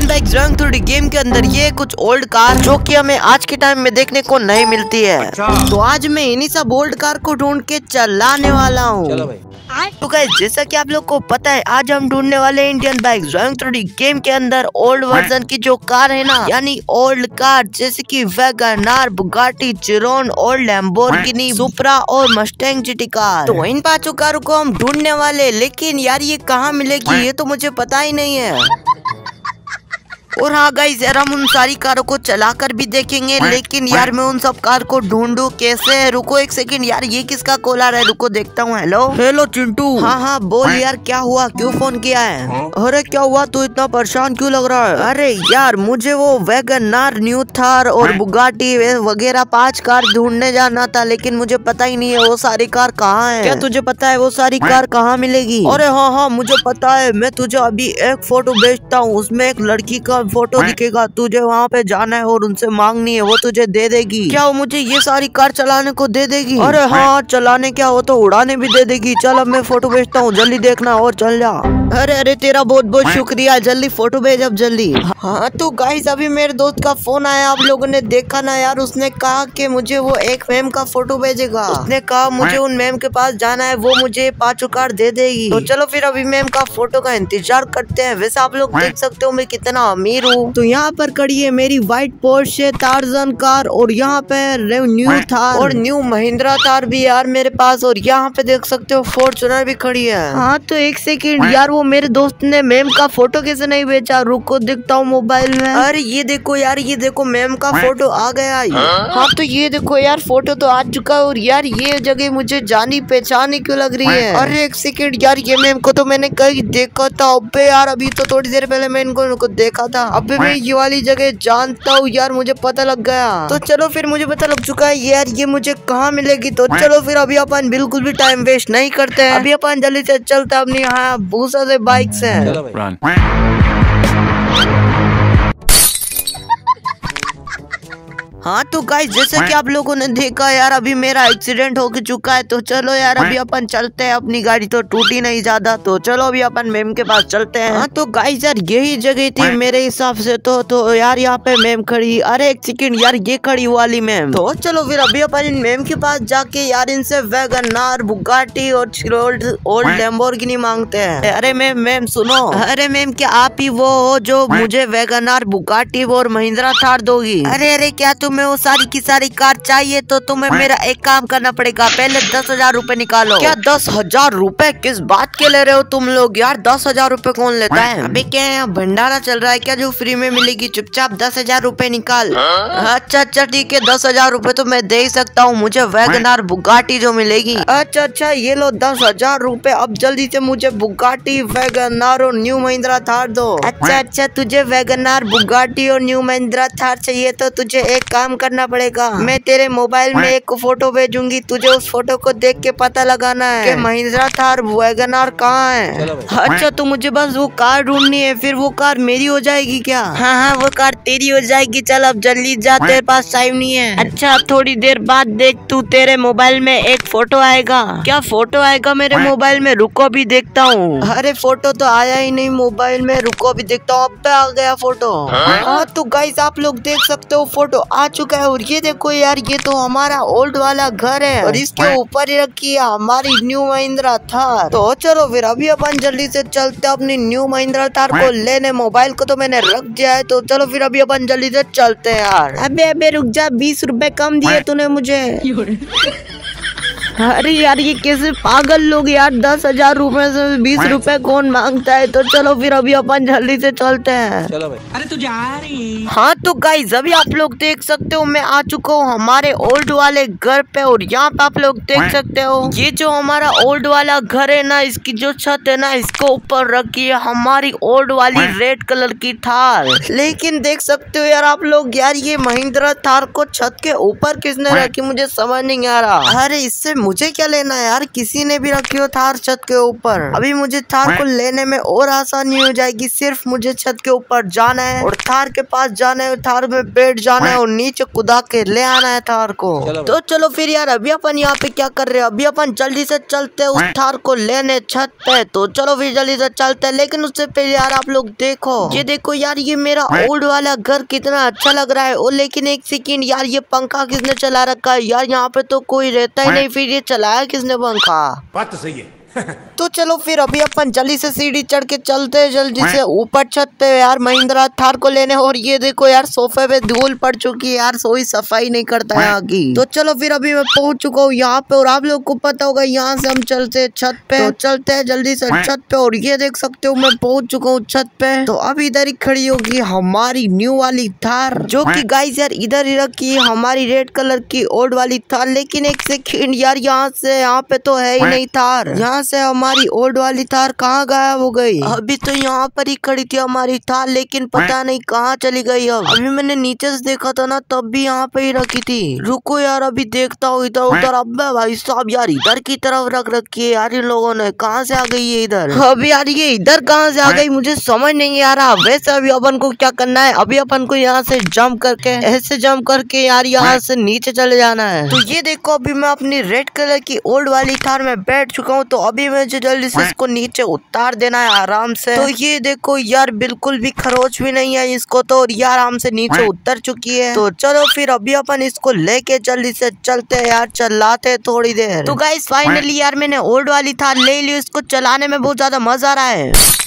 Indian bike driving 3D game के अंदर ये कुछ ओल्ड कार जो कि हमें आज के टाइम में देखने को नहीं मिलती है। तो आज मैं इन्हीं सब ओल्ड कार को ढूंढ के चलाने वाला हूँ। तो गाइस जैसा कि आप लोग को पता है आज हम ढूंढने वाले Indian bike driving 3D game के अंदर ओल्ड वर्जन की जो कार है ना, यानी ओल्ड कार जैसे कि वैगनर, बुगाटी चिरोन और लैम्बोर्गिनी, सुप्रा और मस्टैंग GT कार। तो इन पांचों कारों को हम ढूंढने वाले, लेकिन यार ये कहाँ मिलेगी ये तो मुझे पता ही नहीं है। और हाँ गाइस यार हम उन सारी कारों को चलाकर भी देखेंगे, लेकिन यार मैं उन सब कार को ढूंढूं कैसे? रुको एक सेकंड यार, ये किसका कॉल आ रहा है, रुको देखता हूँ। Hello hello Chintu. हाँ हाँ बोल यार, क्या हुआ, क्यों फोन किया है? अरे क्या हुआ, तू इतना परेशान क्यों लग रहा है? अरे यार मुझे वो वैगनर, न्यू थार और बुगाटी वगैरह 5 कार ढूंढने जाना था, लेकिन मुझे पता ही नहीं है वो सारी कार कहाँ है। क्या तुझे पता है वो सारी कार कहाँ मिलेगी? अरे हाँ हाँ मुझे पता है, मैं तुझे अभी एक फोटो भेजता हूँ, उसमें एक लड़की का फोटो दिखेगा, तुझे वहाँ पे जाना है और उनसे मांगनी है, वो तुझे दे देगी। क्या वो मुझे ये सारी कार चलाने को दे देगी? अरे हाँ चलाने क्या, वो तो उड़ाने भी दे देगी। चल अब मैं फोटो भेजता हूँ, जल्दी देखना और चल जा। अरे अरे तेरा बहुत बहुत शुक्रिया, जल्दी फोटो भेज अब जल्दी। हाँ तो गाइस अभी मेरे दोस्त का फोन आया, आप लोगों ने देखा ना यार, उसने कहा कि मुझे वो एक मैम का फोटो भेजेगा, उसने कहा मुझे उन मैम के पास जाना है, वो मुझे 5 कार दे देगी। तो चलो फिर अभी मैम का फोटो का इंतजार करते हैं। वैसे आप लोग देख सकते हो मैं कितना अमीर हूँ। तो यहाँ पर खड़ी है मेरी व्हाइट पोर्शे टार्जन कार, और यहाँ पे न्यू थार और न्यू महिंद्रा थार भी यार मेरे पास, और यहाँ पे देख सकते हो फॉर्च्यूनर भी खड़ी है। हाँ तो एक सेकंड यार, वो मेरे दोस्त ने मैम का फोटो कैसे नहीं भेजा, रुको देखता हूँ मोबाइल में। अरे ये देखो यार, ये देखो मैम का फोटो आ गया। हाँ तो ये देखो यार फोटो तो आ चुका है, और यार ये जगह मुझे जानी पहचानी क्यों लग रही है? अरे एक सेकेंड यार, ये मैम को तो मैंने कहीं देखा था। अबे यार अभी तो थोड़ी देर पहले मैं इनको देखा था, अभी मैं ये वाली जगह जानता हूँ यार, मुझे पता लग गया। तो चलो फिर मुझे पता लग चुका है यार ये मुझे कहाँ मिलेगी। तो चलो फिर अभी अपन बिल्कुल भी टाइम वेस्ट नहीं करते हैं, अभी अपन जल्दी से चलते हैं अपनी यहाँ भूसा से बाइक से। हाँ तो गाइस जैसे कि आप लोगों ने देखा यार अभी मेरा एक्सीडेंट हो चुका है। तो चलो यार अभी अपन चलते हैं, अपनी गाड़ी तो टूटी नहीं ज्यादा, तो चलो अभी अपन मैम के पास चलते हैं। हाँ तो गाइस यार यही जगह थी मेरे हिसाब से, तो यार यहाँ पे मैम खड़ी। अरे एक सेकंड यार, ये खड़ी वाली मैम। तो चलो फिर अभी अपन इन मैम के पास जाके यार इनसे वैगनर, बुगाटी और ओल्ड लैम्बोर्गिनी मांगते हैं। अरे मैम सुनो, अरे मैम क्या आप ही वो हो जो मुझे वैगनर, बुगाटी और महिंद्रा थार दोगी? अरे अरे क्या तुम्हें वो सारी की सारी कार चाहिए? तो तुम्हें मेरा एक काम करना पड़ेगा, पहले 10,000 रूपए निकालो। क्या 10,000 रूपए? किस बात के ले रहे हो तुम लोग यार, 10,000 रूपए कौन लेता है? अबे क्या यहाँ भंडारा चल रहा है क्या जो फ्री में मिलेगी? चुपचाप 10,000 रूपए निकाल। अच्छा अच्छा ठीक है, 10,000 रूपए तो मैं दे ही सकता हूँ, मुझे वैगनर बुगाटी जो मिलेगी। अच्छा अच्छा ये लो 10,000 रूपए, अब जल्दी से मुझे बुगाटी, वैगनर और न्यू महिंद्रा थार दो। अच्छा अच्छा तुझे वैगनर, बुगाटी और न्यू महिंद्रा थार चाहिए, तो तुझे एक काम करना पड़ेगा, मैं तेरे मोबाइल में एक फोटो भेजूंगी, तुझे उस फोटो को देख के पता लगाना है कि महिंद्रा थार, वैगनर कहाँ है। अच्छा तो मुझे बस वो कार ढूंढनी है, फिर वो कार मेरी हो जाएगी क्या? हाँ हाँ वो कार तेरी हो जाएगी। चल अब जल्दी जा, तेरे पास टाइम नहीं है। अच्छा अब थोड़ी देर बाद देख, तू तेरे मोबाइल में एक फोटो आएगा। क्या फोटो आएगा मेरे मोबाइल में? रुको भी देखता हूँ। अरे फोटो तो आया ही नहीं मोबाइल में, रुको भी देखता हूँ। अब आ गया फोटो। हाँ तो गाइस आप लोग देख सकते हो फोटो आ चुका है, और ये देखो यार ये तो हमारा ओल्ड वाला घर है, और इसके ऊपर ही रखी है हमारी न्यू महिंद्रा थार। तो चलो फिर अभी अपन जल्दी से चलते हैं अपनी न्यू महिंद्रा थार को लेने। मोबाइल को तो मैंने रख दिया है, तो चलो फिर अभी अपन जल्दी से चलते हैं यार। अबे अबे रुक जा, 20 रुपए कम दिए तूने मुझे। अरे यार ये कैसे पागल लोग यार, 10,000 रूपए से 20 रूपए कौन मांगता है? तो चलो फिर अभी अपन जल्दी से चलते हैं। चलो भाई। अरे तू जा रही? हाँ तो गाइस अभी आप लोग देख सकते हो मैं आ चुका हूँ हमारे ओल्ड वाले घर पे, और यहाँ पे आप लोग देख सकते हो ये जो हमारा ओल्ड वाला घर है ना, इसकी जो छत है ना, इसको ऊपर रखी है हमारी ओल्ड वाली रेड कलर की थार। लेकिन देख सकते हो यार आप लोग यार ये महिंद्रा थार को छत के ऊपर किसने रखी, मुझे समझ नहीं आ रहा। अरे इससे मुझे क्या लेना है यार, किसी ने भी रखी हो थार छत के ऊपर। अभी मुझे थार को लेने में और आसानी हो जाएगी। सिर्फ मुझे छत के ऊपर जाना है और थार के पास जाना है, थार में बैठ जाना है और नीचे कुदा के ले आना है थार को। तो चलो फिर यार, अभी अपन यहाँ पे क्या कर रहे हैं, अभी अपन जल्दी से चलते हैं उस थार को लेने छत पे। तो चलो फिर जल्दी से चलते हैं, लेकिन उससे पहले यार आप लोग देखो, ये देखो यार, ये मेरा ओल्ड वाला घर कितना अच्छा लग रहा है। और लेकिन एक सेकेंड यार, ये पंखा किसने चला रखा है यार, यहाँ पे तो कोई रहता ही नहीं, फिर ये चलाया किसने पंखा। बात तो सही है। तो चलो फिर अभी अपन जल्दी से सीढ़ी चढ़ के चलते हैं जल्दी से ऊपर छत पे यार महिंद्रा थार को लेने। और ये देखो यार, सोफे पे धूल पड़ चुकी है यार, सोई सफाई नहीं करता यहाँ की। तो चलो फिर अभी मैं पहुंच चुका हूँ यहाँ पे, और आप लोग को पता होगा यहाँ से हम चलते हैं छत पे। तो चलते हैं जल्दी से छत पे, और ये देख सकते हो मैं पहुंच चुका हूँ छत पे। तो अब इधर ही खड़ी होगी हमारी न्यू वाली थार, जो की गाइस यार इधर ही रखी हमारी रेड कलर की ओल्ड वाली थार। लेकिन एक सेकेंड यार, यहाँ से यहाँ पे तो है ही नहीं थार, से हमारी ओल्ड वाली थार कहाँ गायब हो गई। अभी तो यहाँ पर ही खड़ी थी हमारी थार, लेकिन पता नहीं कहाँ चली गई। अब अभी मैंने नीचे से देखा था ना, तब भी यहाँ पे ही रखी थी। रुको यार, अभी देखता हूँ इधर उधर। अबे भाई साहब यार, इधर की तरफ रख रखी है यार इन लोगों ने, कहाँ से आ गई ये इधर। अभी यार ये इधर कहाँ से आ गई, मुझे समझ नहीं आ रहा। वैसे अभी अपन को क्या करना है, अभी अपन को यहाँ से जम्प करके, ऐसे जम्प करके यार यहाँ से नीचे चले जाना है। तो ये देखो, अभी मैं अपनी रेड कलर की ओल्ड वाली थार में बैठ चुका हूँ। तो अभी मुझे जल्दी से इसको नीचे उतार देना है आराम से। तो ये देखो यार, बिल्कुल भी खरोच भी नहीं है इसको तो, और यार आराम से नीचे उतर चुकी है। तो चलो फिर अभी अपन इसको लेके जल्दी से चलते हैं यार, चलाते थोड़ी देर। तो गाइस फाइनली यार मैंने ओल्ड वाली थार ले ली, इसको चलाने में बहुत ज्यादा मजा आ रहा है।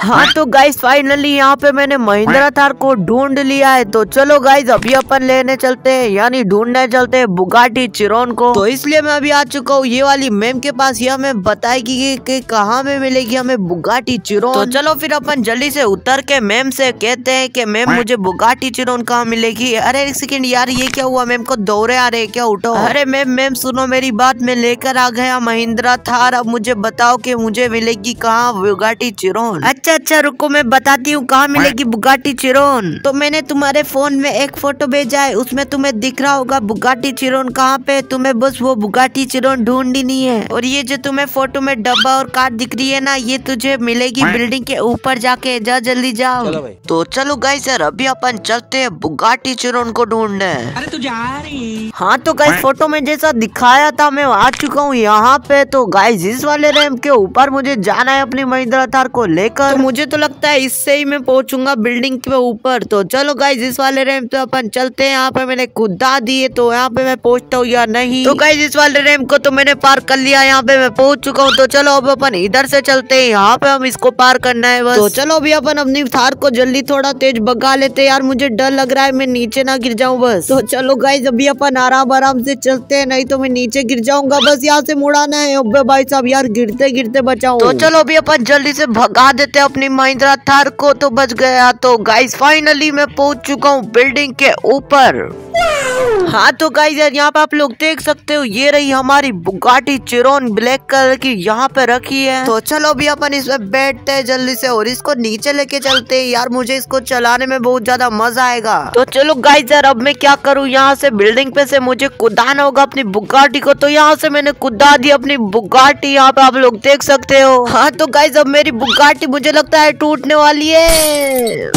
हाँ तो गाइस फाइनली यहाँ पे मैंने महिंद्रा थार को ढूंढ लिया है। तो चलो गाइस अभी अपन लेने चलते हैं, यानी ढूंढने चलते हैं बुगाटी चिरोन को। तो इसलिए मैं अभी आ चुका हूँ ये वाली मैम के पास, ये हमें बताएगी कि कहाँ में मिलेगी हमें बुगाटी चिरोन। तो चलो फिर अपन जल्दी से उतर के मैम से कहते हैं कि मैम मुझे बुगाटी चिरोन कहाँ मिलेगी। अरे एक सेकेंड यार, ये क्या हुआ, मैम को दौरे आ रहे क्या, उठो। अरे मैम सुनो मेरी बात, मैं लेकर आ गया महिंद्रा थार, अब मुझे बताओ कि मुझे मिलेगी कहाँ बुगाटी चिरोन। अच्छा रुको मैं बताती हूँ कहाँ मिलेगी बुगाटी चिरोन। तो मैंने तुम्हारे फोन में एक फोटो भेजा है, उसमें तुम्हें दिख रहा होगा बुगाटी चिरोन कहाँ पे, तुम्हें बस वो बुगाटी चिरोन ढूंढनी है। और ये जो तुम्हें फोटो में डब्बा और कार दिख रही है ना, ये तुझे मिलेगी बिल्डिंग के ऊपर जाके, जा जल्दी जाओ। तो चलो गाइस यार अभी अपन चलते है बुगाटी चिरोन को ढूंढने। अरे तू जा रही। हाँ तो गाइस फोटो में जैसा दिखाया था मैं आ चुका हूँ यहाँ पे। तो गाइस इस वाले रैंप के ऊपर मुझे जाना है अपनी महिंद्रा थार को लेकर। तो मुझे तो लगता है इससे ही मैं पहुंचूंगा बिल्डिंग के ऊपर। तो चलो गाइज इस वाले रैंप पे अपन चलते हैं। यहाँ पे मैंने कुदा दिए, तो यहाँ पे मैं पहुंचता हूँ या नहीं। तो गाइज इस वाले रैंप को तो मैंने पार कर लिया, यहाँ पे मैं पहुंच चुका हूँ। तो चलो अब अपन इधर से चलते हैं, यहाँ पे हम इसको पार करना है बस। तो चलो अभी अपन अपनी थार को जल्दी थोड़ा तेज भगा लेते यार, मुझे डर लग रहा है मैं नीचे ना गिर जाऊँ बस। तो चलो गाइज अभी अपन आराम आराम से चलते है, नहीं तो मैं नीचे गिर जाऊंगा। बस यहाँ से मुड़ाना है। अबे भाई साहब यार, गिरते गिरते बचाऊँ। तो चलो अभी अपन जल्दी से भगा देते अपनी महिंद्रा थार को, तो बच गया। तो गाइस फाइनली मैं पहुंच चुका हूँ बिल्डिंग के ऊपर। हाँ तो गाइस यार यहाँ पे आप लोग देख सकते हो, ये रही हमारी बुगाटी चिरोन ब्लैक कलर की, यहाँ पे रखी है। तो चलो अभी अपन इसमें बैठते हैं जल्दी से और इसको नीचे लेके चलते हैं यार, मुझे इसको चलाने में बहुत ज्यादा मजा आएगा। तो चलो गाइस यार अब मैं क्या करूँ, यहाँ से बिल्डिंग पे से मुझे कुदाना होगा अपनी बुगाटी को। तो यहाँ से मैंने कुदा दी अपनी बुगाटी, यहाँ पे आप लोग देख सकते हो। हाँ तो गाइस अब मेरी बुगाटी मुझे लगता है टूटने वाली है।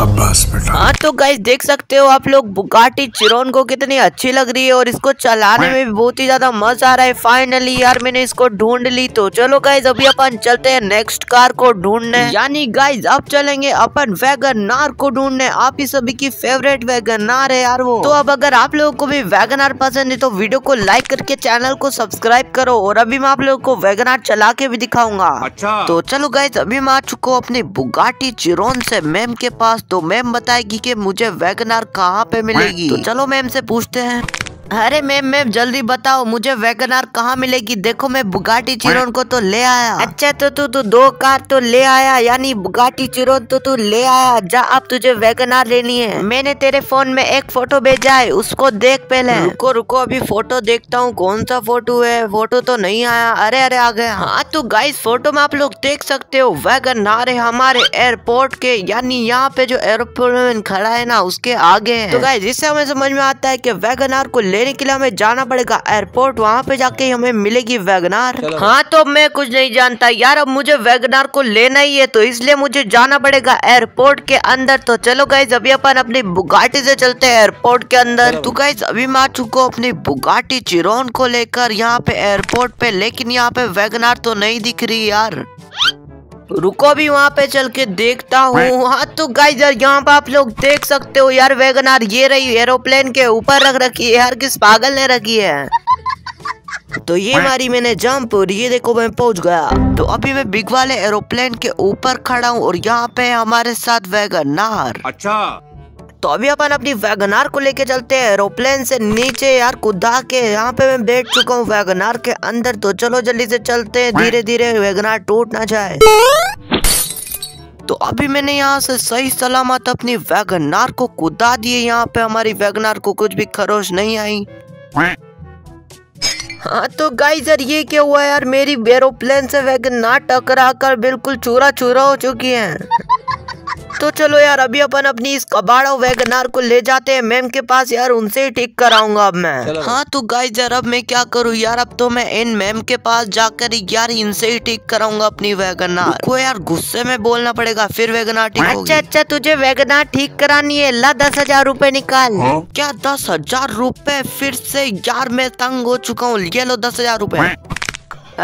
हाँ तो गाइस देख सकते हो आप लोग बुगाटी चिरोन को कितनी अच्छी लग रही है, और इसको चलाने में भी बहुत ही ज्यादा मजा आ रहा है। फाइनली यार मैंने इसको ढूंढ ली। तो चलो गाइस अभी अपन चलते हैं नेक्स्ट कार को ढूंढने, यानी गाइस अब चलेंगे अपन वैगनआर को ढूंढने। आप ही सभी की फेवरेट वैगनआर है यार वो। तो अब अगर आप लोगों को भी वैगनआर पसंद है तो वीडियो को लाइक करके चैनल को सब्सक्राइब करो, और अभी मैं आप लोगों को वैगनआर चला के भी दिखाऊंगा। अच्छा तो चलो गाइस अभी मैं आ चुका हूँ अपनी बुगाटी चिरोन से मैम के पास। तो मैम बताएगी कि मुझे वैगनआर कहाँ पे मिलेगी। तो चलो मैम से पूछते हैं। अरे मैम जल्दी बताओ मुझे वैगनार कहाँ मिलेगी। देखो मैं बुगाटी चिरोन को तो ले आया। अच्छा तो तू दो कार तो ले आया, यानी बुगाटी चिरोन तो तू ले आया। जा अब तुझे वैगनार लेनी है। मैंने तेरे फोन में एक फोटो भेजा है, उसको देख पहले। रुको अभी फोटो देखता हूँ कौन सा फोटो है। फोटो तो नहीं आया। अरे आ गया। हाँ तो गाइस फोटो में आप लोग देख सकते हो वैगनार है हमारे एयरपोर्ट के, यानी यहाँ पे जो एयरप्लेन खड़ा है ना उसके आगे है। तो गाइस इससे हमें समझ में आता है कि वैगनार को लेने के लिए हमें जाना पड़ेगा एयरपोर्ट, वहाँ पे जाके हमें मिलेगी वैगनार। हाँ तो मैं कुछ नहीं जानता यार, अब मुझे वैगनार को लेना ही है तो इसलिए मुझे जाना पड़ेगा एयरपोर्ट के अंदर। तो चलो गाइस अभी अपन अपनी बुगाटी से चलते हैं एयरपोर्ट के अंदर। तो गाइस अभी मैं आ चुका हूँ अपनी बुगाटी चिरोन को लेकर यहाँ पे एयरपोर्ट पे, लेकिन यहाँ पे वैगनार तो नहीं दिख रही यार। रुको भी वहाँ पे चल के देखता हूँ। हाँ तो गाइस यार यहाँ पे आप लोग देख सकते हो यार वैगनार ये रही, एरोप्लेन के ऊपर रख रखी है यार, किस पागल ने रखी है। तो ये मारी मैंने जंप और ये देखो मैं पहुंच गया। तो अभी मैं बिग वाले एरोप्लेन के ऊपर खड़ा हूँ और यहाँ पे हमारे साथ वैगनार। अच्छा तो अभी अपन अपनी वैगनार को लेके चलते हैं एरोप्लेन से नीचे यार कुदा के। यहाँ पे मैं बैठ चुका हूँ वैगनार के अंदर। तो चलो जल्दी से चलते हैं, धीरे धीरे वैगनार टूट ना जाए। तो अभी मैंने यहाँ से सही सलामत अपनी वैगनार को कुदा दिए। यहाँ पे हमारी वैगनार को कुछ भी खरोच नहीं आई। हाँ तो गाइस यार ये क्या हुआ यार, मेरी एरोप्लेन से वैगनार टकरा कर बिल्कुल चूरा चूरा हो चुकी है। तो चलो यार अभी अपन अपनी इस कबाड़ो वैगनार को ले जाते हैं मैम के पास यार, उनसे ही ठीक कराऊंगा अब मैं। हाँ तो गाइस यार अब मैं क्या करूँ यार, अब तो मैं इन मैम के पास जाकर यार इनसे ही ठीक कराऊंगा अपनी वैगनार को यार। गुस्से में बोलना पड़ेगा फिर वैगनार ठीक होगी। अच्छा तुझे वैगनार ठीक करानी है, ला 10,000 रूपए निकाल। क्या 10,000 रूपए? फिर से यार मैं तंग हो चुका हूँ, ये लो 10,000 रूपए।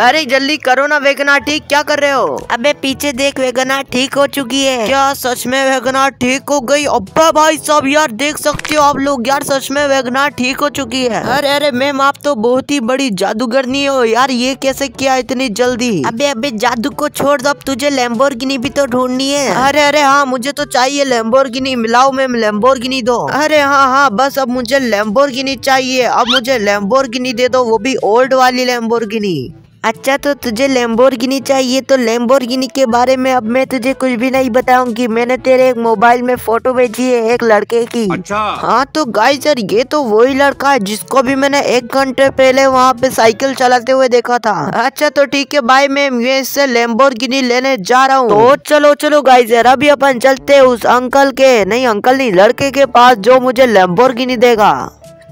अरे जल्दी करो ना वैगनार ठीक, क्या कर रहे हो? अबे पीछे देख वैगनार ठीक हो चुकी है। क्या सच में वैगनार ठीक हो गई? अब्बा भाई साहब यार देख सकते हो आप लोग यार सच में वैगनार ठीक हो चुकी है। अरे अरे मैम आप तो बहुत ही बड़ी जादूगरनी हो यार, ये कैसे किया इतनी जल्दी? अबे अबे जादू को छोड़ दो, अब तुझे लैम्बोर्गिनी भी तो ढूंढनी है। अरे अरे हाँ मुझे तो चाहिए लैम्बोर्गिनी, मिलाओ मैम लैम्बोर्गिनी दो। अरे हाँ हाँ बस अब मुझे लैम्बोर्गिनी चाहिए, अब मुझे लैम्बोर्गिनी दे दो, वो भी ओल्ड वाली लैम्बोर्गिनी। अच्छा तो तुझे लैम्बोर्गिनी चाहिए, तो लैम्बोर्गिनी के बारे में अब मैं तुझे कुछ भी नहीं बताऊंगी। मैंने तेरे एक मोबाइल में फोटो भेजी है एक लड़के की। अच्छा। हाँ तो गाइस यार ये तो वही लड़का है जिसको भी मैंने 1 घंटे पहले वहाँ पे साइकिल चलाते हुए देखा था। अच्छा तो ठीक है भाई मैम मैं इससे लैम्बोर्गिनी लेने जा रहा हूँ। तो चलो चलो गाइस यार अभी अपन चलते है उस अंकल के, नहीं अंकल नहीं, लड़के के पास जो मुझे लैम्बोर्गिनी देगा।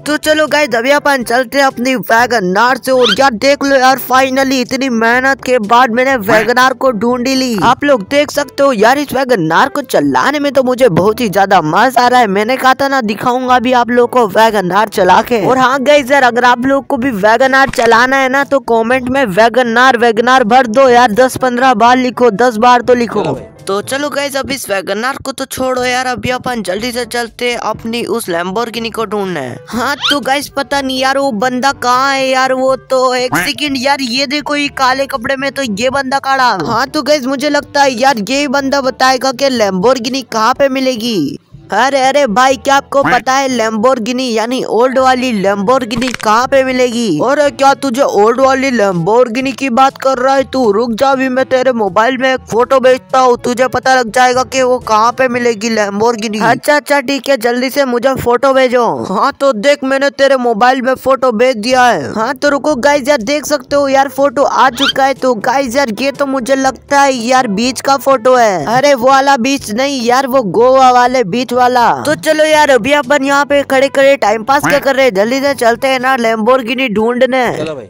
तो चलो गाइस अभी अपन चलते हैं अपनी वैगनार से। और यार देख लो यार फाइनली इतनी मेहनत के बाद मैंने वैगनार को ढूंढी ली। आप लोग देख सकते हो यार इस वैगनार को चलाने में तो मुझे बहुत ही ज्यादा मजा आ रहा है। मैंने कहा था ना दिखाऊंगा भी आप लोग को वैगनार चला के। और हाँ गाइस यार अगर आप लोग को भी वैगनार चलाना है ना तो कॉमेंट में वैगनार वैगनार भर दो यार, 10-15 बार लिखो, 10 बार तो लिखो। तो चलो गाइस अब इस वैगनार को तो छोड़ो यार, अभी अपन जल्दी से चलते अपनी उस लैम्बोर्गिनी को ढूंढना है। हाँ तो गाइस पता नहीं यार वो बंदा कहाँ है यार, वो तो एक सेकंड यार ये देखो ये काले कपड़े में तो ये बंदा खड़ा। हाँ तो गाइस मुझे लगता है यार ये बंदा बताएगा कि लैम्बोर्गिनी कहाँ पे मिलेगी। अरे अरे भाई क्या आपको पता है लैम्बोर्गिनी यानी ओल्ड वाली लैम्बोर्गिनी कहाँ पे मिलेगी? और क्या तुझे ओल्ड वाली लैम्बोर्गिनी की बात कर रहा है तू? रुक जा भी मैं तेरे मोबाइल में एक फोटो भेजता हूँ, तुझे पता लग जाएगा कि वो कहाँ पे मिलेगी लैम्बोर्गिनी। अच्छा अच्छा ठीक है जल्दी से मुझे फोटो भेजो। हाँ तो देख मैंने तेरे मोबाइल में फोटो भेज दिया है। हाँ तो रुको गाइस यार देख सकते हो यार फोटो आ चुका है। तो गाइस यार ये तो मुझे लगता है यार बीच का फोटो है। अरे वो वाला बीच नहीं यार, वो गोवा वाले बीच वाला। तो चलो यार अभी अपन यहाँ पे खड़े खड़े टाइम पास क्या कर रहे हैं, जल्दी से चलते हैं ना लैम्बोर्गिनी ढूंढने।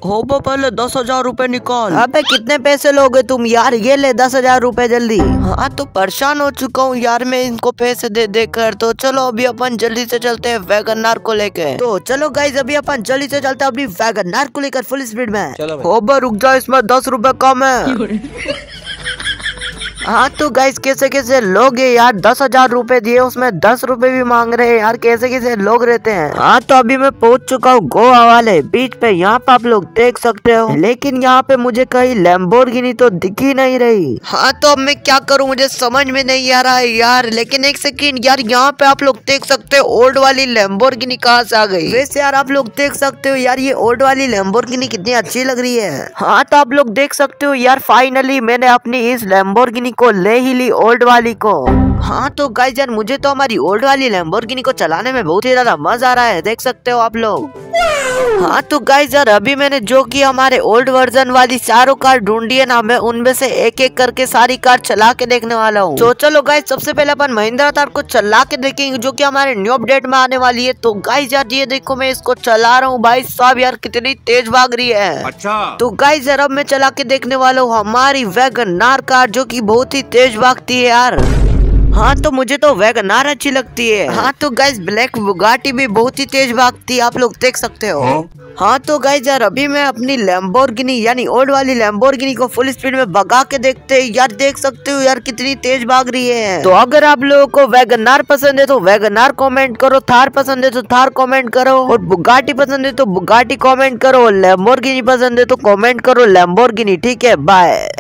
हो पहले 10,000 रूपए निकाल। अबे कितने पैसे लोगे तुम यार? ये ले 10,000 रूपए जल्दी। हाँ तो परेशान हो चुका हूँ यार मैं इनको पैसे दे देकर। तो चलो अभी अपन जल्दी से चलते हैं वैगनार को लेके। तो चलो गाइस अभी अपन जल्दी से चलते हैं अपनी वैगनार को लेकर फुल स्पीड में। हो रुक जाओ इसमें 10 रूपए कम है। हाँ तो गाइस कैसे कैसे लोग है यार, 10,000 रुपए दिए उसमें 10 रुपए भी मांग रहे हैं यार, कैसे कैसे लोग रहते हैं। हाँ तो अभी मैं पहुंच चुका हूँ गोवा वाले बीच पे, यहाँ पे आप लोग देख सकते हो, लेकिन यहाँ पे मुझे कहीं लैम्बोर्गिनी तो दिख ही नहीं रही। हाँ तो अब मैं क्या करूँ, मुझे समझ में नहीं आ रहा है यार, लेकिन एक सेकेंड यार, यहाँ पे आप लोग देख सकते हो ओल्ड वाली लैम्बोर्गिनी कहाँ से आ गई। वैसे यार आप लोग देख सकते हो यार, ये ओल्ड वाली लैम्बोर्गिनी कितनी अच्छी लग रही है। हाँ तो आप लोग देख सकते हो यार, फाइनली मैंने अपनी इस लैम्बोर्गिनी को ले ही ली, ओल्ड वाली को। हाँ तो गाइस यार मुझे तो हमारी ओल्ड वाली लैम्बोर्गिनी को चलाने में बहुत ही ज्यादा मजा आ रहा है, देख सकते हो आप लोग। हाँ तो गाइस यार अभी मैंने जो कि हमारे ओल्ड वर्जन वाली चारों कार ढूंढी है ना, मैं उनमें से एक एक करके सारी कार चला के देखने वाला हूँ। तो चलो गाइस सबसे पहले अपन महिंद्रा थार को चला के देखेंगे, जो कि हमारे न्यू अपडेट में आने वाली है। तो गाइस यार ये देखो मैं इसको चला रहा हूँ, भाई साहब यार कितनी तेज भाग रही है। अच्छा तो गाइस यार अब मैं चला के देखने वाला हूँ हमारी वैगनार कार, जो की बहुत ही तेज भागती है यार। हाँ तो मुझे तो वैगनार अच्छी लगती है। हाँ तो गाइस ब्लैक बुगाटी भी बहुत ही तेज भागती है, आप लोग देख सकते हो। हाँ तो गाइस यार अभी मैं अपनी लैम्बोर्गिनी यानी ओल्ड वाली लैम्बोर्गिनी को फुल स्पीड में भगा के देखते हैं यार, देख सकते हो यार कितनी तेज भाग रही है। तो अगर आप लोगों को वैगनार पसंद है तो वैगनार कमेंट करो, थार पसंद है तो थार कमेंट करो, और बुगाटी पसंद है तो बुगाटी कमेंट करो, लैम्बोर्गिनी पसंद है तो कमेंट करो लैम्बोर्गिनी। ठीक है, बाय।